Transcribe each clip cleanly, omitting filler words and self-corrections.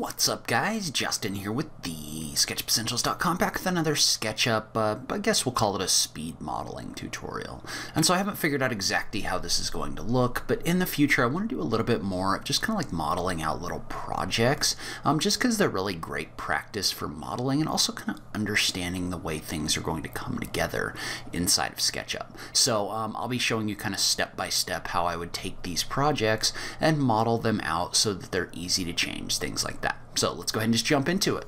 What's up, guys? Justin here with the SketchUpEssentials.com back with another SketchUp, I guess we'll call it a speed modeling tutorial. And so I haven't figured out exactly how this is going to look, but in the future I want to do a little bit more of just kind of like modeling out little projects, just because they're really great practice for modeling and also kind of understanding the way things are going to come together inside of SketchUp. So I'll be showing you kind of step by step how I would take these projects and model them out so that they're easy to change, things like that. So let's go ahead and just jump into it.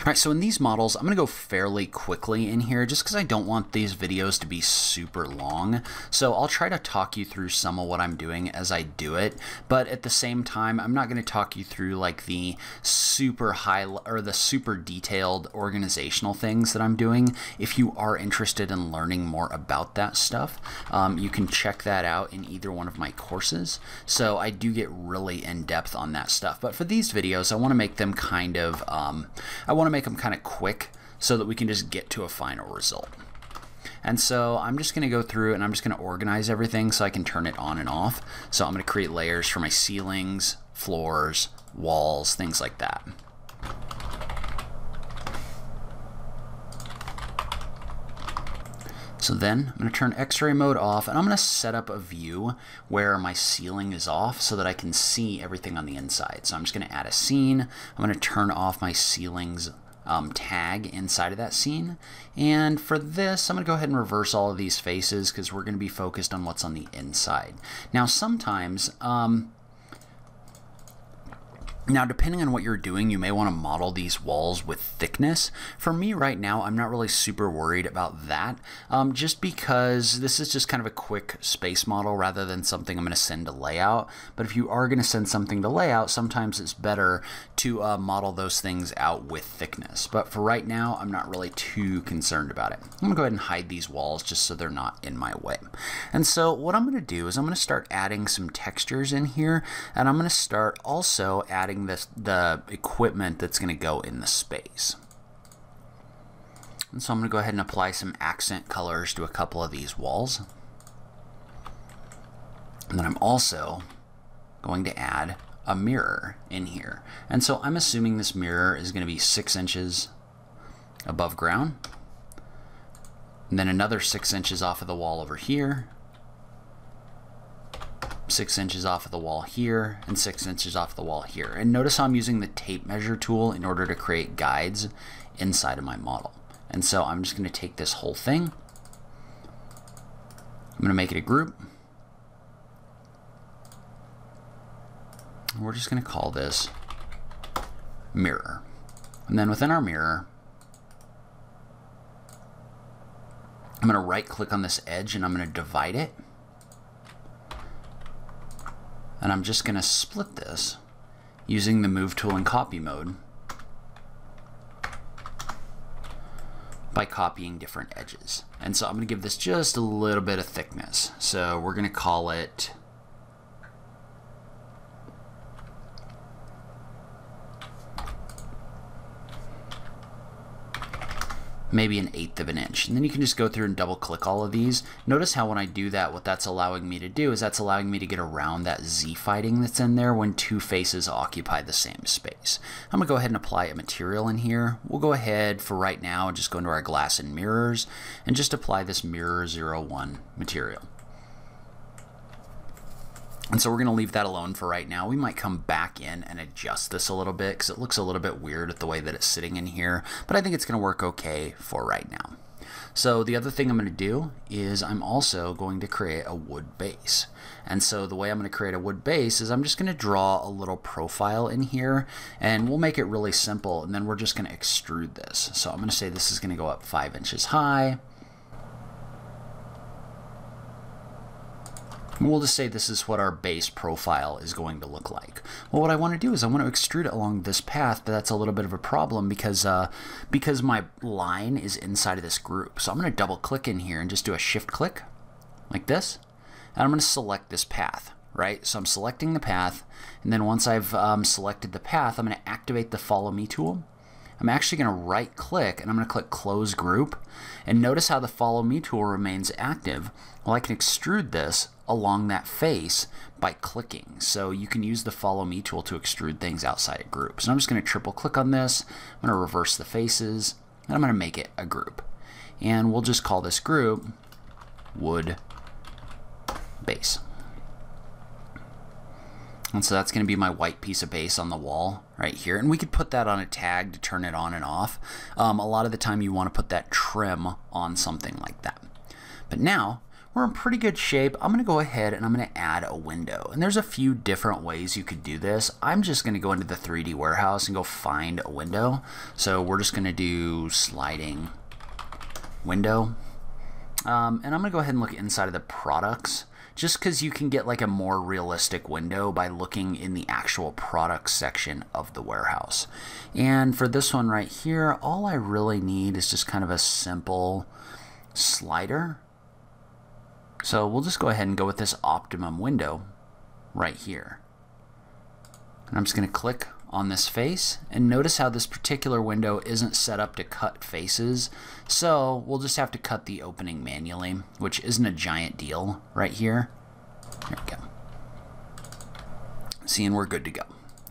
All right, so in these models, I'm going to go fairly quickly in here just because I don't want these videos to be super long. So I'll try to talk you through some of what I'm doing as I do it, but at the same time, I'm not going to talk you through like the super high or the super detailed organizational things that I'm doing. If you are interested in learning more about that stuff, you can check that out in either one of my courses. So I do get really in depth on that stuff, but for these videos, I want to make them kind of quick so that we can just get to a final result. And so I'm just going to go through and I'm just going to organize everything so I can turn it on and off. So I'm going to create layers for my ceilings, floors, walls, things like that. So then I'm going to turn X-ray mode off and I'm going to set up a view where my ceiling is off so that I can see everything on the inside. So I'm just going to add a scene. I'm going to turn off my ceilings tag inside of that scene. And for this, I'm going to go ahead and reverse all of these faces because we're going to be focused on what's on the inside. Now, sometimes, depending on what you're doing, you may want to model these walls with thickness. For me right now, I'm not really super worried about that, just because this is just kind of a quick space model rather than something I'm going to send to layout. But if you are going to send something to layout, sometimes it's better to model those things out with thickness. But for right now, I'm not really too concerned about it. I'm going to go ahead and hide these walls just so they're not in my way. And so what I'm going to do is I'm going to start adding some textures in here, and I'm going to start also adding the equipment that's going to go in the space. And so I'm going to go ahead and apply some accent colors to a couple of these walls. And then I'm also going to add a mirror in here. And so I'm assuming this mirror is going to be 6 inches above ground. And then another 6 inches off of the wall over here. 6 inches off of the wall here, and 6 inches off the wall here. And notice how I'm using the tape measure tool in order to create guides inside of my model. And so I'm just going to take this whole thing. I'm going to make it a group. We're just going to call this mirror. And then within our mirror, I'm going to right click on this edge and I'm going to divide it. And I'm just going to split this using the move tool in copy mode by copying different edges. And so I'm going to give this just a little bit of thickness. So we're going to call it 1/8 of an inch. And then you can just go through and double click all of these. Notice how when I do that, what that's allowing me to do is that's allowing me to get around that Z fighting that's in there when two faces occupy the same space. I'm gonna go ahead and apply a material in here. We'll go ahead for right now and just go into our glass and mirrors and just apply this mirror 01 material. And so we're going to leave that alone for right now. We might come back in and adjust this a little bit because it looks a little bit weird at the way that it's sitting in here, but I think it's going to work okay for right now. So the other thing I'm going to do is I'm also going to create a wood base. And so the way I'm going to create a wood base is I'm just going to draw a little profile in here, and we'll make it really simple, and then we're just going to extrude this. So I'm going to say this is going to go up 5 inches high. We'll just say this is what our base profile is going to look like. Well, what I want to do is I want to extrude it along this path, but that's a little bit of a problem because my line is inside of this group. So I'm going to double click in here and just do a shift click like this, and I'm going to select this path, right? So I'm selecting the path, and then once I've selected the path, I'm going to activate the Follow Me tool. I'm actually going to right click and I'm going to click Close Group, and notice how the Follow Me tool remains active. Well, I can extrude this along that face by clicking. So you can use the follow me tool to extrude things outside of groups. So I'm just going to triple click on this, I'm going to reverse the faces, and I'm going to make it a group. And we'll just call this group wood base. And so that's going to be my white piece of base on the wall right here. And we could put that on a tag to turn it on and off. A lot of the time you want to put that trim on something like that. But now we're in pretty good shape. I'm going to go ahead and I'm going to add a window. And there's a few different ways you could do this. I'm just going to go into the 3D warehouse and go find a window. So we're just going to do sliding window. And I'm going to go ahead and look inside of the products, just because you can get like a more realistic window by looking in the actual product section of the warehouse. And for this one right here, all I really need is just kind of a simple slider. So we'll just go ahead and go with this optimum window right here. And I'm just going to click on this face, and notice how this particular window isn't set up to cut faces, so we'll just have to cut the opening manually, which isn't a giant deal right here. There we go. See, and we're good to go.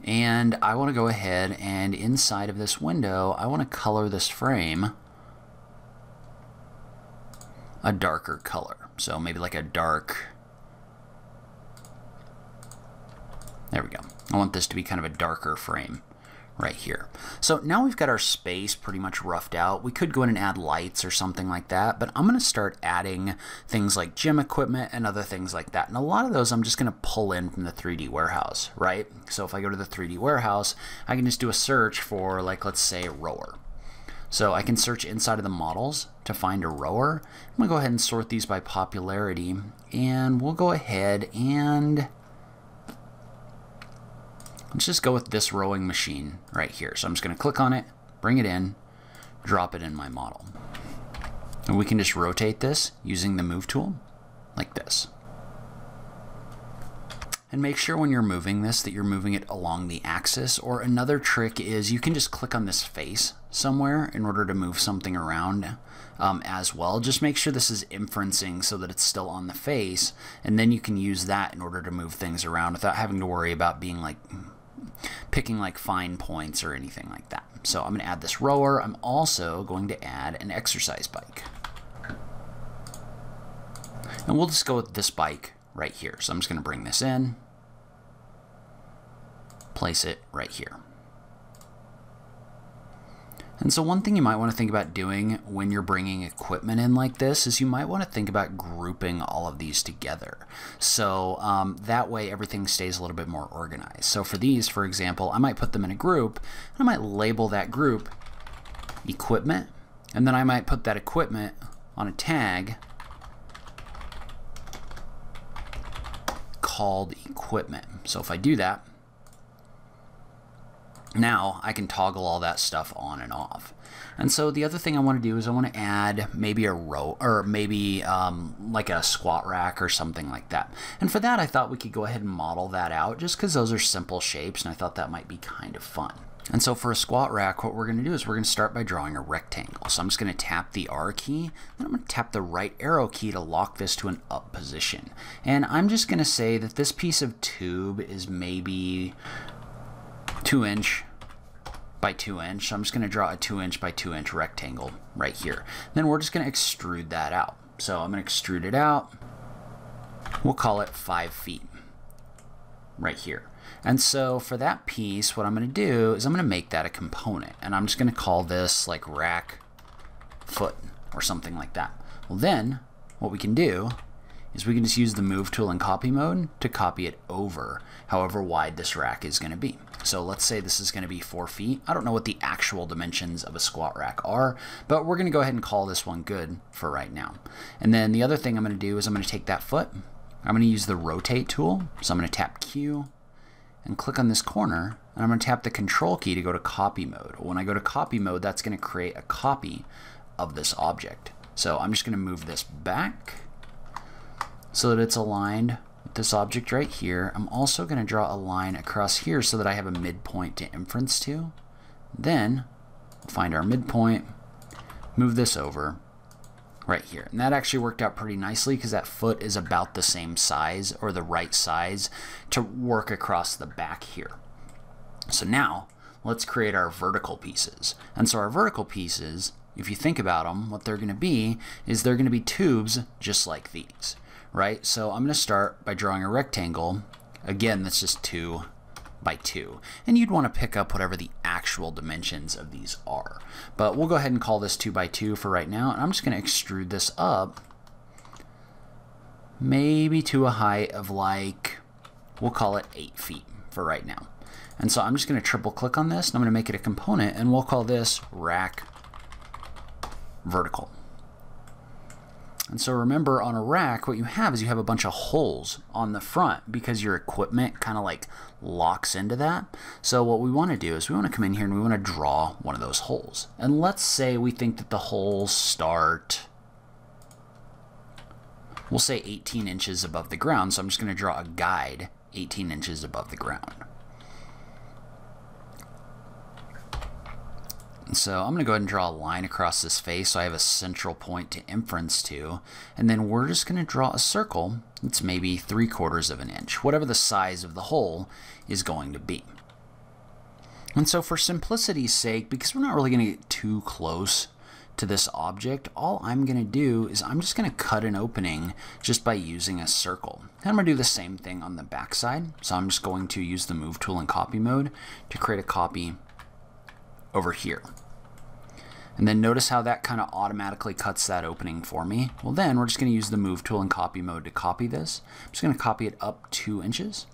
And I want to go ahead and inside of this window, I want to color this frame a darker color. So maybe like a dark, there we go. I want this to be kind of a darker frame right here. So now we've got our space pretty much roughed out. We could go in and add lights or something like that, but I'm going to start adding things like gym equipment and other things like that. And a lot of those I'm just going to pull in from the 3D warehouse, right? So if I go to the 3D warehouse, I can just do a search for, like, let's say a rower. So I can search inside of the models to find a rower. I'm going to go ahead and sort these by popularity, and we'll go ahead and let's just go with this rowing machine right here. So I'm just going to click on it, bring it in, drop it in my model. And we can just rotate this using the move tool like this. And make sure when you're moving this that you're moving it along the axis. Or another trick is you can just click on this face somewhere in order to move something around as well. Just make sure this is inferencing so that it's still on the face, and then you can use that in order to move things around without having to worry about being like picking like fine points or anything like that. So I'm going to add this rower. I'm also going to add an exercise bike. And we'll just go with this bike right here. So I'm just going to bring this in, place it right here. And so one thing you might want to think about doing when you're bringing equipment in like this is you might want to think about grouping all of these together. So that way everything stays a little bit more organized. So for these, for example, I might put them in a group. I might label that group equipment, and then I might put that equipment on a tag called equipment. So if I do that, now I can toggle all that stuff on and off. And so the other thing I want to do is I want to add maybe a row or maybe like a squat rack or something like that. And for that, I thought we could go ahead and model that out just because those are simple shapes, and I thought that might be kind of fun. And so for a squat rack, what we're going to do is we're going to start by drawing a rectangle. So I'm just going to tap the R key, then I'm going to tap the right arrow key to lock this to an up position. And I'm just going to say that this piece of tube is maybe 2" by 2". So I'm just going to draw a 2" by 2" rectangle right here. Then we're just going to extrude that out. So I'm going to extrude it out. We'll call it 5 feet right here. And so for that piece, what I'm going to do is I'm going to make that a component, and I'm just going to call this like rack foot or something like that. Well, then what we can do is we can just use the move tool in copy mode to copy it over however wide this rack is going to be. So let's say this is going to be 4 feet. I don't know what the actual dimensions of a squat rack are, but we're going to go ahead and call this one good for right now. And then the other thing I'm going to do is I'm going to take that foot. I'm going to use the rotate tool. So I'm going to tap Q and click on this corner, and I'm going to tap the control key to go to copy mode. When I go to copy mode, that's going to create a copy of this object. So I'm just going to move this back so that it's aligned with this object right here. I'm also going to draw a line across here so that I have a midpoint to inference to. Then we'll find our midpoint, move this over, right here. And that actually worked out pretty nicely because that foot is about the same size, or the right size, to work across the back here. So now let's create our vertical pieces. And so our vertical pieces, if you think about them, what they're going to be is they're going to be tubes just like these, right? So I'm going to start by drawing a rectangle. Again, that's just 2 by 2. And you'd want to pick up whatever the actual dimensions of these are. But we'll go ahead and call this 2 by 2 for right now. And I'm just going to extrude this up maybe to a height of, like, we'll call it 8 feet for right now. And so I'm just going to triple click on this, and I'm going to make it a component, and we'll call this rack vertical. And so remember, on a rack, what you have is you have a bunch of holes on the front because your equipment kind of like locks into that. So what we want to do is we want to come in here and we want to draw one of those holes. And let's say we think that the holes start, we'll say 18 inches above the ground. So I'm just going to draw a guide 18 inches above the ground. So I'm going to go ahead and draw a line across this face so I have a central point to inference to. And then we're just going to draw a circle that's maybe 3/4 of an inch, whatever the size of the hole is going to be. And so for simplicity's sake, because we're not really going to get too close to this object, all I'm going to do is I'm just going to cut an opening just by using a circle. And I'm going to do the same thing on the back side. So I'm just going to use the move tool in copy mode to create a copy over here. And then notice how that kind of automatically cuts that opening for me. Well, then we're just going to use the move tool in copy mode to copy this. I'm just going to copy it up 2 inches.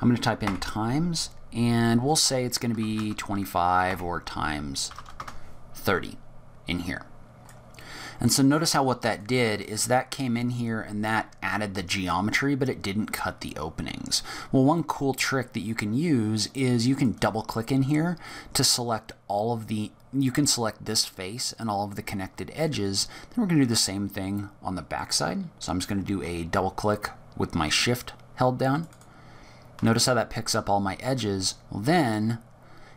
I'm going to type in times, and we'll say it's going to be 25 or times 30 in here. And so notice how what that did is that came in here and that added the geometry, but it didn't cut the openings. Well, one cool trick that you can use is you can double click in here to select all of the, you can select this face and all of the connected edges. Then we're going to do the same thing on the back side. So I'm just going to do a double click with my shift held down. Notice how that picks up all my edges. Well, then,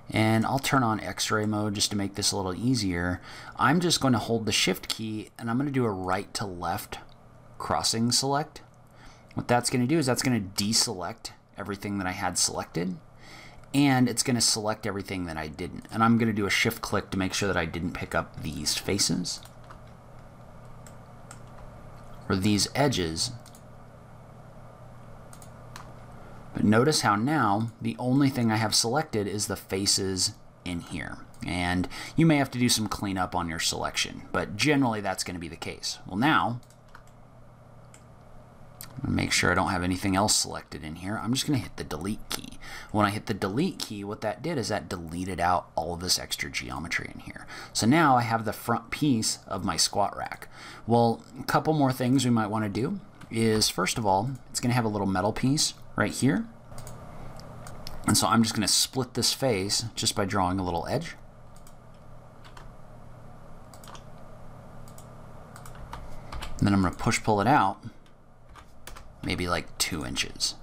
and I'll turn on x-ray mode just to make this a little easier. I'm just going to hold the shift key and I'm going to do a right to left crossing select. What that's going to do is that's going to deselect everything that I had selected, and it's going to select everything that I didn't. And I'm going to do a shift click to make sure that I didn't pick up these faces or these edges. But notice how now the only thing I have selected is the faces in here. And you may have to do some cleanup on your selection, but generally that's going to be the case. Well, now, I'm going to make sure I don't have anything else selected in here. I'm just going to hit the delete key. When I hit the delete key, what that did is that deleted out all of this extra geometry in here. So now I have the front piece of my squat rack. Well, a couple more things we might want to do is, first of all, it's going to have a little metal piece right here. And so I'm just going to split this face just by drawing a little edge. And then I'm going to push pull it out maybe like 2 inches.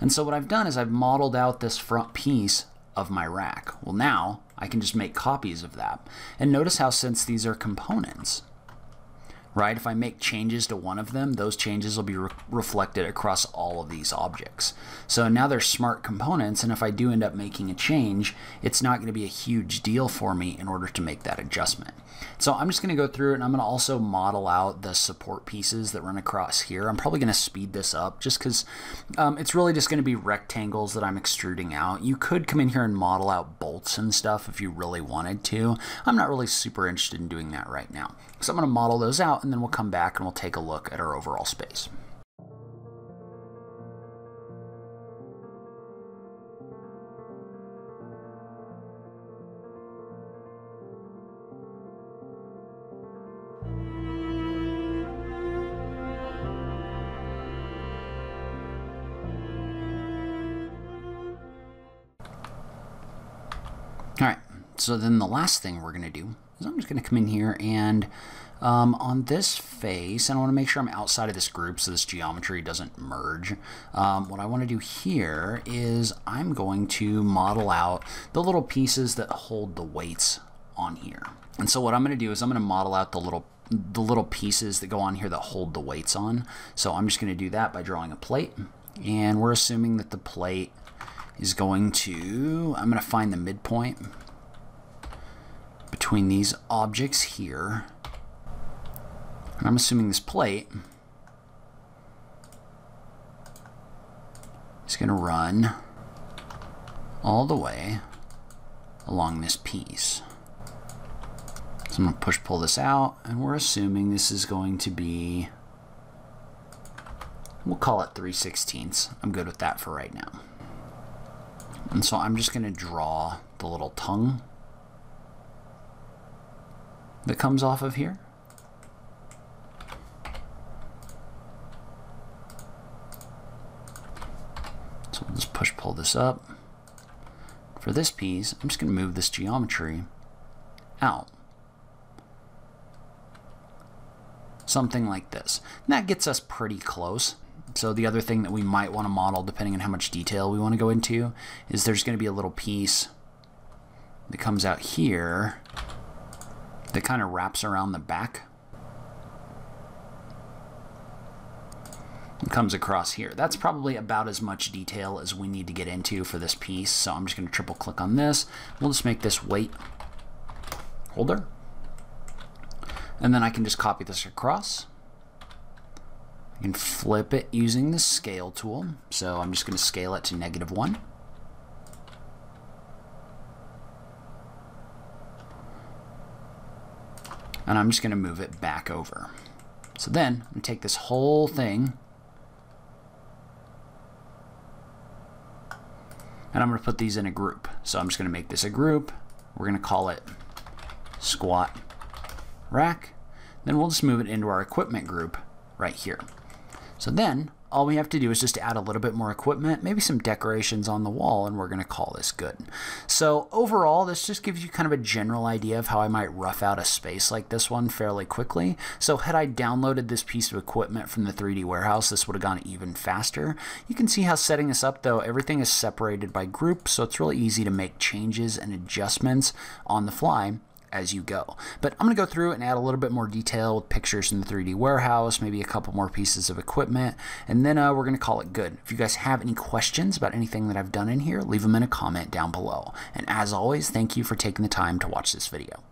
And so what I've done is I've modeled out this front piece of my rack. Well, now I can just make copies of that. And notice how, since these are components, right, if I make changes to one of them, those changes will be reflected across all of these objects. So now they're smart components, and if I do end up making a change, it's not going to be a huge deal for me in order to make that adjustment. So I'm just going to go through and I'm going to also model out the support pieces that run across here. I'm probably going to speed this up just because it's really just going to be rectangles that I'm extruding out. You could come in here and model out bolts and stuff if you really wanted to. I'm not really super interested in doing that right now. So I'm going to model those out, and then we'll come back and we'll take a look at our overall space. All right, so then the last thing we're going to do is I'm just going to come in here and on this face, and I want to make sure I'm outside of this group so this geometry doesn't merge. What I want to do here is I'm going to model out the little pieces that hold the weights on here. And so what I'm going to do is I'm going to model out the little the little pieces that go on here that hold the weights on. So I'm just going to do that by drawing a plate, and we're assuming that the plate is going to, I'm going to find the midpoint between these objects here, and I'm assuming this plate is going to run all the way along this piece. So I'm going to push pull this out, and we're assuming this is going to be, we'll call it 3/16. I'm good with that for right now. And so I'm just going to draw the little tongue that comes off of here. So we'll just push pull this up. For this piece, I'm just going to move this geometry out. Something like this. And that gets us pretty close. So the other thing that we might want to model, depending on how much detail we want to go into, is there's going to be a little piece that comes out here that kind of wraps around the back and comes across here. That's probably about as much detail as we need to get into for this piece. So I'm just going to triple click on this. We'll just make this weight holder. And then I can just copy this across. I can flip it using the scale tool. So I'm just going to scale it to -1. And I'm just going to move it back over. So then I'm going to take this whole thing, and I'm going to put these in a group. So I'm just going to make this a group. We're going to call it squat rack. Then we'll just move it into our equipment group right here. So then all we have to do is just add a little bit more equipment, maybe some decorations on the wall, and we're going to call this good. So overall, this just gives you kind of a general idea of how I might rough out a space like this one fairly quickly. So had I downloaded this piece of equipment from the 3D warehouse, this would have gone even faster. You can see how setting this up, though, everything is separated by group, so it's really easy to make changes and adjustments on the fly as you go. But I'm going to go through and add a little bit more detail with pictures in the 3D warehouse, maybe a couple more pieces of equipment, and then we're going to call it good. If you guys have any questions about anything that I've done in here, leave them in a comment down below. And as always, thank you for taking the time to watch this video.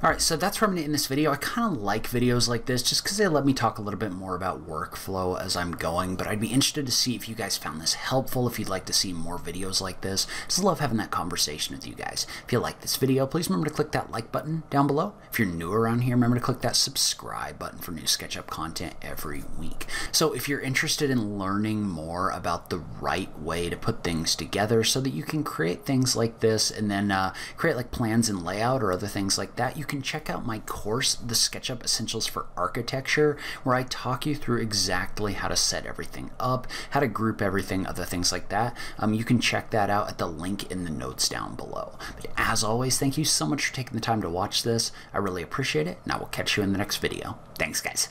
Alright, so that's where I'm going to end this video. I kind of like videos like this just because they let me talk a little bit more about workflow as I'm going, but I'd be interested to see if you guys found this helpful, if you'd like to see more videos like this. Just love having that conversation with you guys. If you like this video, please remember to click that like button down below. If you're new around here, remember to click that subscribe button for new SketchUp content every week. So if you're interested in learning more about the right way to put things together so that you can create things like this and then create like plans and layout or other things like that, you can check out my course, The SketchUp Essentials for Architecture, where I talk you through exactly how to set everything up, how to group everything, other things like that. You can check that out at the link in the notes down below. But as always, thank you so much for taking the time to watch this. I really appreciate it, and I will catch you in the next video. Thanks, guys.